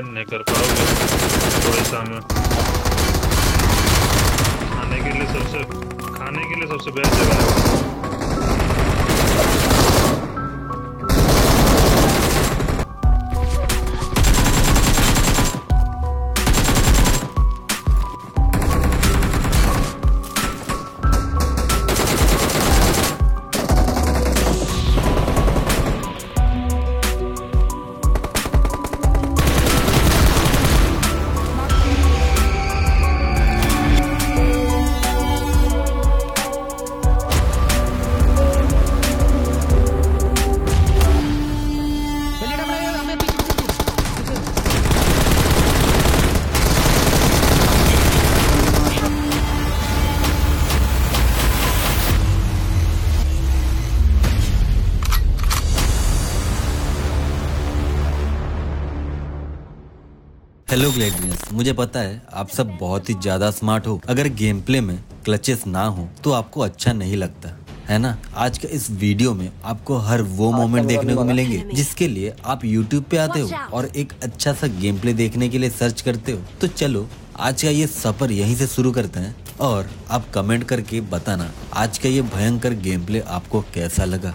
नहीं कर पाओगे थोड़े समय खाने के लिए सबसे बेस्ट जगह है। हेलो ग्लेडियंस, मुझे पता है आप सब बहुत ही ज्यादा स्मार्ट हो। अगर गेम प्ले में क्लचेस ना हो तो आपको अच्छा नहीं लगता है ना। आज का इस वीडियो में आपको हर वो मोमेंट देखने को मिलेंगे जिसके लिए आप YouTube पे आते हो और एक अच्छा सा गेम प्ले देखने के लिए सर्च करते हो। तो चलो आज का ये सफर यहीं से शुरू करते हैं और आप कमेंट करके बताना आज का ये भयंकर गेम प्ले आपको कैसा लगा।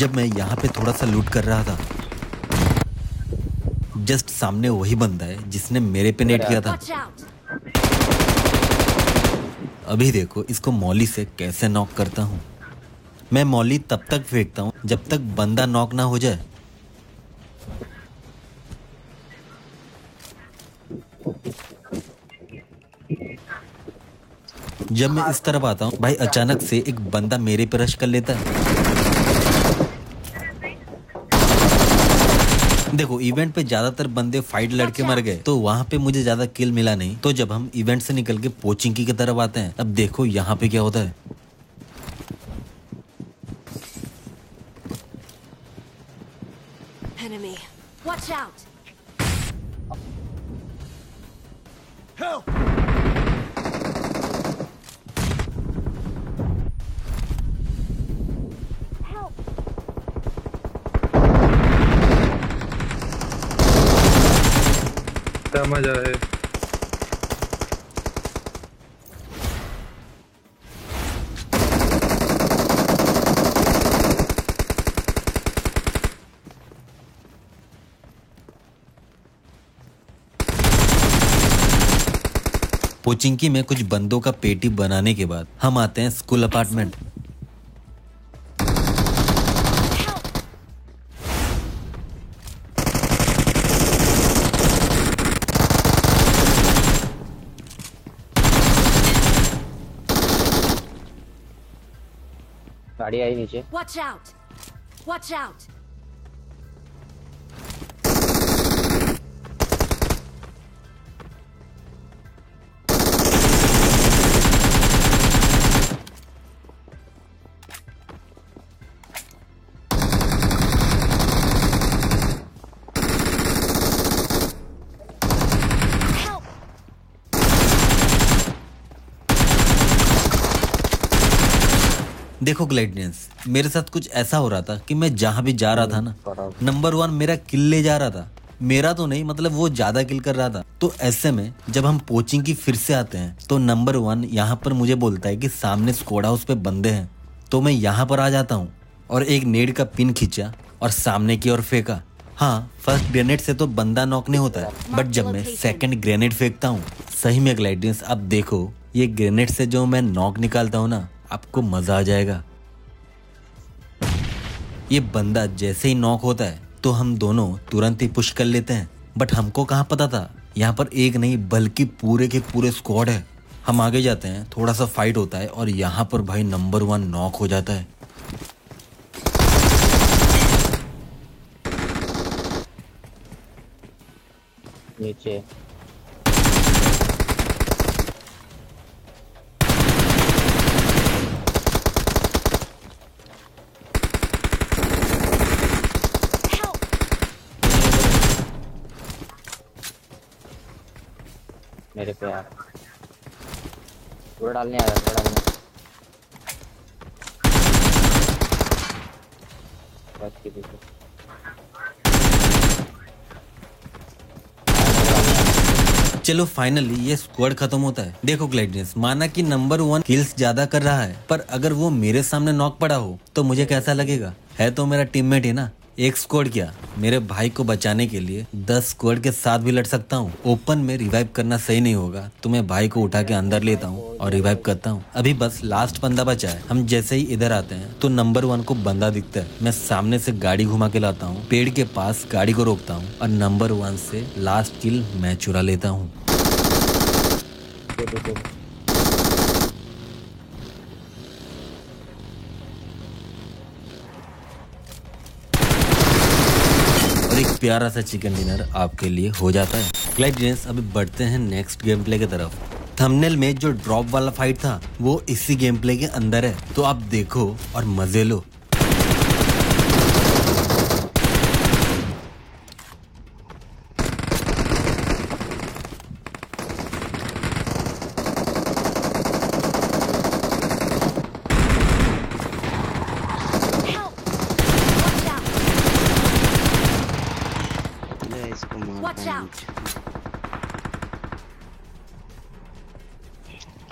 जब मैं यहाँ पे थोड़ा सा लूट कर रहा था, जस्ट सामने वही बंदा है जिसने मेरे पे नेट किया था। अभी देखो इसको मौली से कैसे नॉक करता हूँ। मैं मौली तब तक फेंकता हूँ जब तक बंदा नॉक ना हो जाए। जब मैं इस तरफ आता हूँ भाई, अचानक से एक बंदा मेरे पे रश कर लेता है। देखो इवेंट पे ज्यादातर बंदे फाइट लड़के मर गए, तो वहाँ पे मुझे ज्यादा किल मिला नहीं। तो जब हम इवेंट से निकल के पोचिंग की तरफ आते हैं, अब देखो यहाँ पे क्या होता है। Enemy. Watch out. Help. मजा है। पोचिंकी में कुछ बंदों का पेटी बनाने के बाद हम आते हैं स्कूल अपार्टमेंट। गाड़ी आई नीचे। Watch out! Watch out! देखो ग्लेडियंस, मेरे साथ कुछ ऐसा हो रहा था कि मैं जहाँ भी जा रहा था ना, नंबर 1 मेरा किल ले जा रहा था। मेरा तो नहीं, मतलब वो ज्यादा किल कर रहा था। तो ऐसे में जब हम पोचिंग की फिर से आते हैं तो नंबर 1 यहाँ पर मुझे बोलता है कि सामने स्क्वाड हाउस पे बंदे हैं। तो मैं यहाँ पर आ जाता हूँ और एक नेड का पिन खींचा और सामने की ओर फेंका। हाँ, फर्स्ट ग्रेनेड से तो बंदा नॉक नहीं होता है, बट जब मैं सेकंड ग्रेनेड फेंकता हूँ, सही में ग्लेडियंस आप देखो, ये ग्रेनेड से जो मैं नॉक निकालता हूँ ना, आपको मजा आ जाएगा। ये बंदा जैसे ही नॉक होता है तो हम दोनों तुरंत ही पुश कर लेते हैं, बट हमको कहाँ पता था यहाँ पर एक नहीं बल्कि पूरे के पूरे स्क्वाड है। हम आगे जाते हैं, थोड़ा सा फाइट होता है और यहाँ पर भाई नंबर वन नॉक हो जाता है। नीचे मेरे पे यार पूरा डालने आ रहा है, बस के देखो चलो फाइनली ये स्क्वाड खत्म होता है। देखो ग्लाइडनेस माना कि नंबर वन किल्स ज्यादा कर रहा है, पर अगर वो मेरे सामने नॉक पड़ा हो तो मुझे कैसा लगेगा? है तो मेरा टीममेट ही ना। एक स्क्वाड क्या, मेरे भाई को बचाने के लिए 10 स्क्वाड के साथ भी लड़ सकता हूँ। ओपन में रिवाइव करना सही नहीं होगा तो मैं भाई को उठा के अंदर लेता हूँ और रिवाइव करता हूँ। अभी बस लास्ट बंदा बचा है। हम जैसे ही इधर आते हैं तो नंबर वन को बंदा दिखता है। मैं सामने से गाड़ी घुमा के लाता हूँ, पेड़ के पास गाड़ी को रोकता हूँ और नंबर वन से लास्ट किल मैं चुरा लेता हूँ। एक प्यारा सा चिकन डिनर आपके लिए हो जाता है। ग्लाइडनेस अभी बढ़ते हैं नेक्स्ट गेम प्ले की तरफ। थंबनेल में जो ड्रॉप वाला फाइट था वो इसी गेम प्ले के अंदर है, तो आप देखो और मजे लो।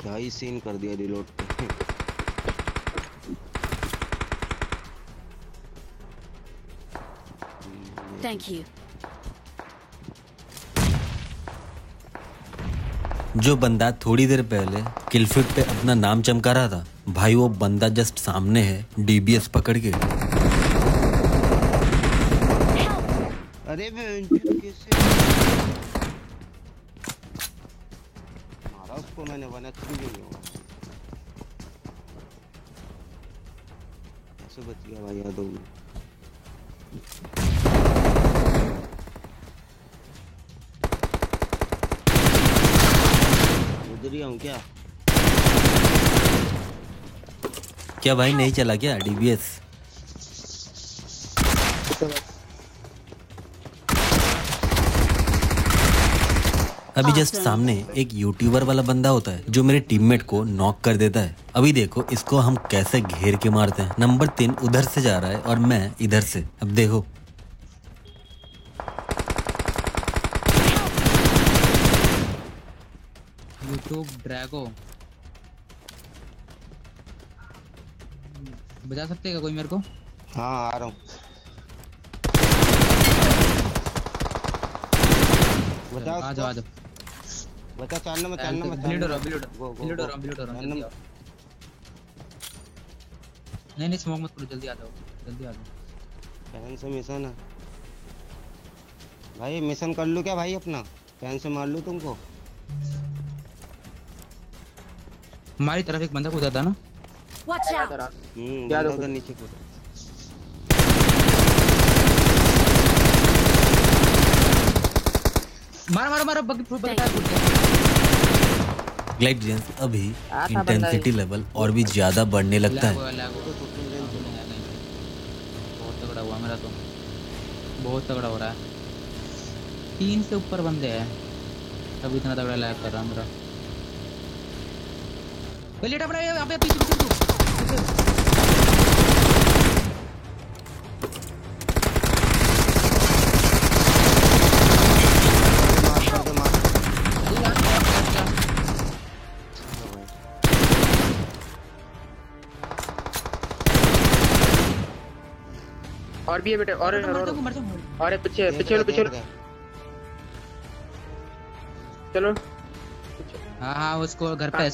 क्या ही सीन कर दिया रिलोड पे। Thank you. जो बंदा थोड़ी देर पहले किलफिट पे अपना नाम चमका रहा था भाई, वो बंदा जस्ट सामने है डीबीएस पकड़ के। अरे उसको मैंने बना ऐसे बच गया भाई, याद होगी। उधर ही हूँ क्या? क्या भाई नहीं चला क्या डीबीएस? अभी जस्ट सामने एक यूट्यूबर वाला बंदा होता है जो मेरे टीममेट को नॉक कर देता है। अभी देखो इसको हम कैसे घेर के मारते हैं। नंबर 3 उधर से जा रहा है और मैं इधर से। अब देखो यूट्यूब ड्रैगो बजा सकते हैं क्या कोई मेरे को? हाँ आ रहा हूँ। आ जाओ आ जाओ। बता चालना मत बिल्डर नहीं स्मोक मत करो, जल्दी आ जाओ। पैन से मिशन है भाई, मिशन कर लूं क्या भाई? अपना पैन से मार लूं तुमको? हमारी तरफ एक बंदा कूदा था ना, वॉच आउट। क्या उधर नीचे कूदा? मारा ग्लाइडजेंस अभी इंटेंसिटी लेवल और भी ज्यादा बढ़ने लगता है। बहुत तगड़ा हुआ मेरा तो, बहुत तगड़ा हो रहा है। 3 से ऊपर बंदे हैं तब इतना तगड़ा लैग कर रहा मेरा। लेट अपना यहाँ पे पीछे और भी है बेटे, और पीछे चलो। हाँ उसको घर पे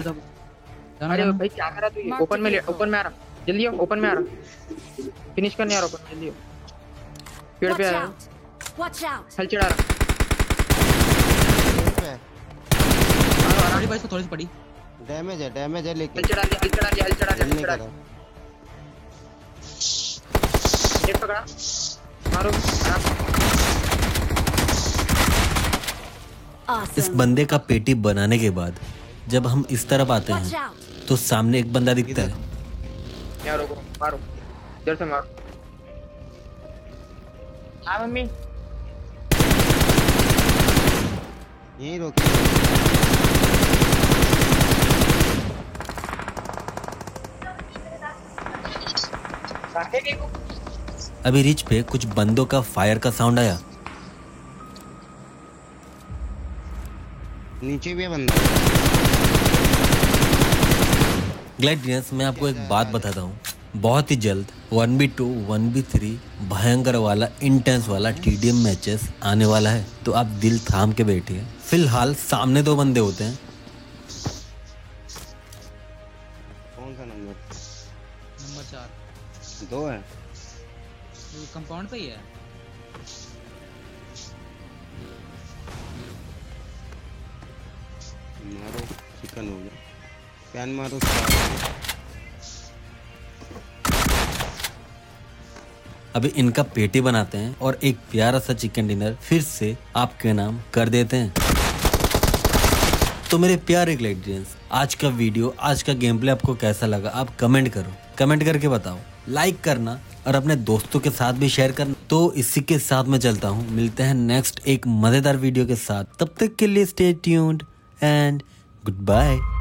जाओ। अरे भाई क्या कर रहा तू? ये ओपन में आ रहा, जल्दी आओ। ओपन में आ रहा, फिनिश करने आ रहा। ओपन जल्दी आओ। पेड़ पे आ रहा, हल चढ़ा रहा। भाई इसको थोड़ी सी पड़ी डैमेज है लेकिन हिल चढ़ा लिया एक पकड़ा मारो इस बंदे का पेटी बनाने के बाद जब हम इस तरफ आते हैं तो सामने एक बंदा दिखता है यार रुको मारो इधर से मारो आ मम्मी यही रोक अभी रिच पे कुछ बंदों का फायर का साउंड आया। नीचे भी है बंदा। ग्लैडियंस मैं आपको एक बात बताता हूँ, बहुत ही जल्द 1v2, 1v3 भयंकर वाला इंटेंस वाला TDM मैचेस आने वाला है, तो आप दिल थाम के बैठिए। फिलहाल सामने दो बंदे होते हैं। कौन सा नंबर 4 दो है तो कंपाउंड पे ही है। मारो चिकन हो गया पैन मारो अभी इनका पेटी बनाते हैं और एक प्यारा सा चिकन डिनर फिर से आपके नाम कर देते हैं। तो मेरे प्यारे ग्लैडियंस आज का वीडियो आज का गेम प्ले आपको कैसा लगा आप कमेंट करो, कमेंट करके बताओ, लाइक करना और अपने दोस्तों के साथ भी शेयर करना। तो इसी के साथ मैं चलता हूँ, मिलते हैं नेक्स्ट एक मजेदार वीडियो के साथ, तब तक के लिए stay tuned and good bye.